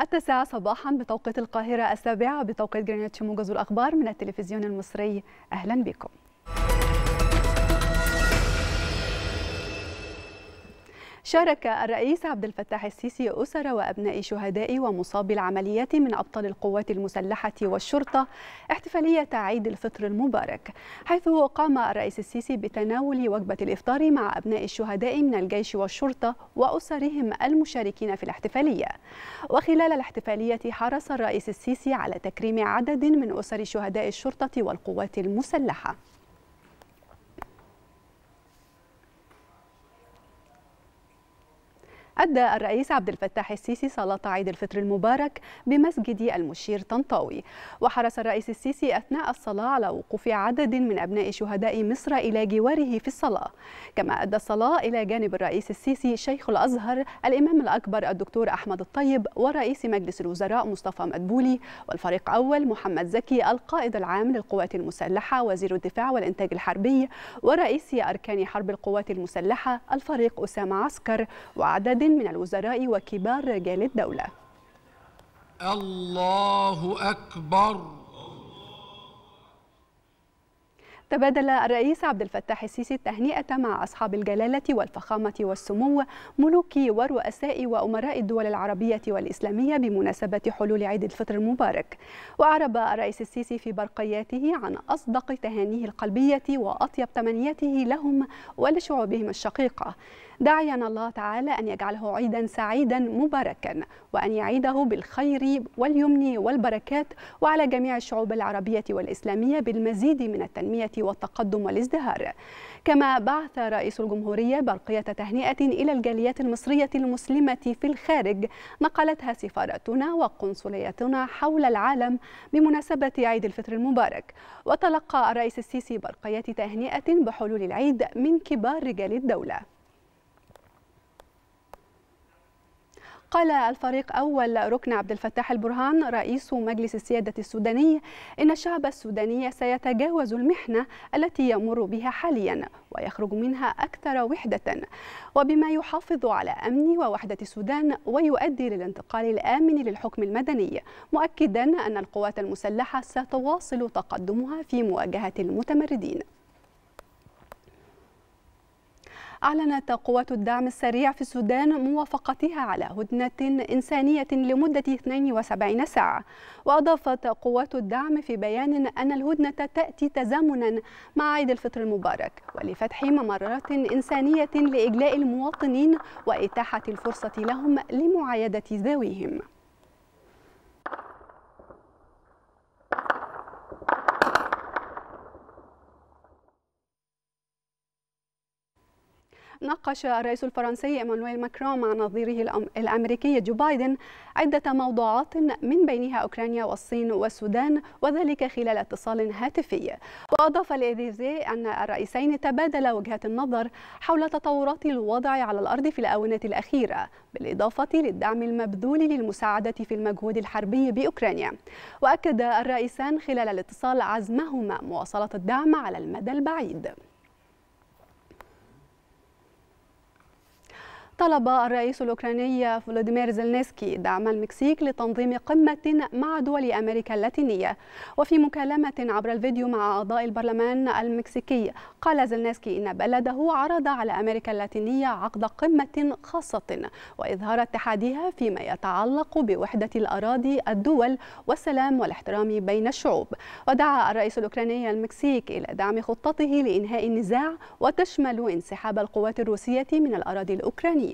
التاسعة صباحا بتوقيت القاهرة، السابعة بتوقيت جرينتش. موجز الأخبار من التلفزيون المصري، أهلا بكم. شارك الرئيس عبد الفتاح السيسي أسر وأبناء شهداء ومصابي العمليات من أبطال القوات المسلحة والشرطة احتفالية عيد الفطر المبارك، حيث قام الرئيس السيسي بتناول وجبة الإفطار مع أبناء الشهداء من الجيش والشرطة وأسرهم المشاركين في الاحتفالية. وخلال الاحتفالية حرص الرئيس السيسي على تكريم عدد من أسر شهداء الشرطة والقوات المسلحة. أدى الرئيس عبد الفتاح السيسي صلاة عيد الفطر المبارك بمسجد المشير طنطاوي، وحرص الرئيس السيسي أثناء الصلاة على وقوف عدد من أبناء شهداء مصر إلى جواره في الصلاة. كما أدى الصلاة إلى جانب الرئيس السيسي شيخ الأزهر الإمام الأكبر الدكتور أحمد الطيب، ورئيس مجلس الوزراء مصطفى مدبولي، والفريق أول محمد زكي القائد العام للقوات المسلحة وزير الدفاع والإنتاج الحربي، ورئيس أركان حرب القوات المسلحة الفريق أسامة عسكر، وعدد من الوزراء وكبار رجال الدولة. الله أكبر. تبادل الرئيس عبد الفتاح السيسي التهنئة مع أصحاب الجلالة والفخامة والسمو ملوك ورؤساء وأمراء الدول العربية والإسلامية بمناسبة حلول عيد الفطر المبارك. وأعرب الرئيس السيسي في برقياته عن أصدق تهانيه القلبية وأطيب تمنياته لهم ولشعوبهم الشقيقة، داعيا الله تعالى أن يجعله عيدا سعيدا مباركا، وأن يعيده بالخير واليمن والبركات، وعلى جميع الشعوب العربية والإسلامية بالمزيد من التنمية والتقدم والازدهار. كما بعث رئيس الجمهورية برقية تهنئة إلى الجاليات المصرية المسلمة في الخارج نقلتها سفاراتنا وقنصلياتنا حول العالم بمناسبة عيد الفطر المبارك. وتلقى الرئيس السيسي برقية تهنئة بحلول العيد من كبار رجال الدولة. قال الفريق أول ركن عبد الفتاح البرهان رئيس مجلس السيادة السوداني إن الشعب السوداني سيتجاوز المحنة التي يمر بها حاليا ويخرج منها أكثر وحدة، وبما يحافظ على أمن ووحدة السودان ويؤدي للانتقال الآمن للحكم المدني، مؤكدا أن القوات المسلحة ستواصل تقدمها في مواجهة المتمردين. أعلنت قوات الدعم السريع في السودان موافقتها على هدنة إنسانية لمدة 72 ساعة، وأضافت قوات الدعم في بيان أن الهدنة تأتي تزامنا مع عيد الفطر المبارك ولفتح ممرات إنسانية لإجلاء المواطنين وإتاحة الفرصة لهم لمعايدة ذويهم. ناقش الرئيس الفرنسي إيمانويل ماكرون مع نظيره الأمريكي جو بايدن عدة موضوعات من بينها أوكرانيا والصين والسودان، وذلك خلال اتصال هاتفي. وأضاف الإليزي أن الرئيسين تبادلا وجهات النظر حول تطورات الوضع على الأرض في الآونة الأخيرة، بالإضافة للدعم المبذول للمساعدة في المجهود الحربي بأوكرانيا. وأكد الرئيسان خلال الاتصال عزمهما مواصلة الدعم على المدى البعيد. طلب الرئيس الأوكراني فلاديمير زيلنسكي دعم المكسيك لتنظيم قمة مع دول أمريكا اللاتينية. وفي مكالمة عبر الفيديو مع أعضاء البرلمان المكسيكي، قال زيلنسكي إن بلده عرض على أمريكا اللاتينية عقد قمة خاصة وإظهار اتحادها فيما يتعلق بوحدة الأراضي، الدول، والسلام والاحترام بين الشعوب. ودعا الرئيس الأوكراني المكسيك إلى دعم خطته لإنهاء النزاع، وتشمل انسحاب القوات الروسية من الأراضي الأوكرانية.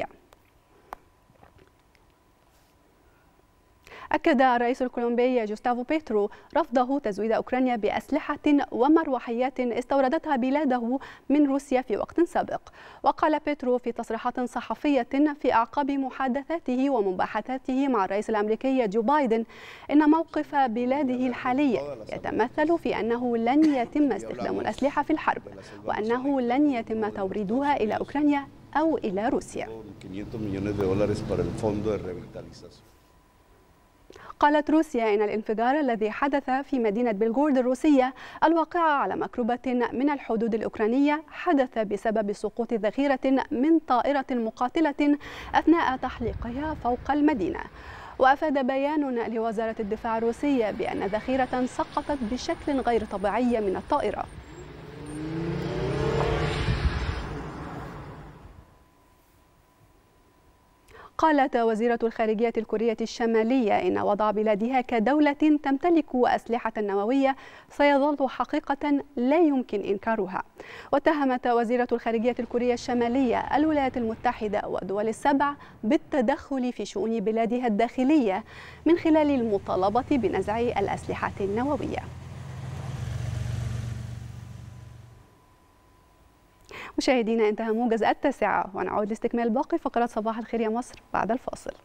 أكد الرئيس الكولومبي جوستافو بيترو رفضه تزويد أوكرانيا بأسلحة ومروحيات استوردتها بلاده من روسيا في وقت سابق. وقال بيترو في تصريحات صحفية في أعقاب محادثاته ومباحثاته مع الرئيس الأمريكي جو بايدن إن موقف بلاده الحالي يتمثل في أنه لن يتم استخدام الأسلحة في الحرب، وأنه لن يتم توريدها إلى أوكرانيا أو إلى روسيا. قالت روسيا إن الانفجار الذي حدث في مدينة بلغورد الروسية الواقعة على مقربة من الحدود الأوكرانية حدث بسبب سقوط ذخيرة من طائرة مقاتلة أثناء تحليقها فوق المدينة. وأفاد بيان لوزارة الدفاع الروسية بأن ذخيرة سقطت بشكل غير طبيعي من الطائرة. قالت وزيرة الخارجية الكورية الشمالية إن وضع بلادها كدولة تمتلك أسلحة نووية سيظل حقيقة لا يمكن إنكارها. واتهمت وزيرة الخارجية الكورية الشمالية الولايات المتحدة والدول السبع بالتدخل في شؤون بلادها الداخلية من خلال المطالبة بنزع الأسلحة النووية. مشاهدينا، انتهى موجز التاسعة، ونعود لاستكمال باقي فقرات صباح الخير يا مصر بعد الفاصل.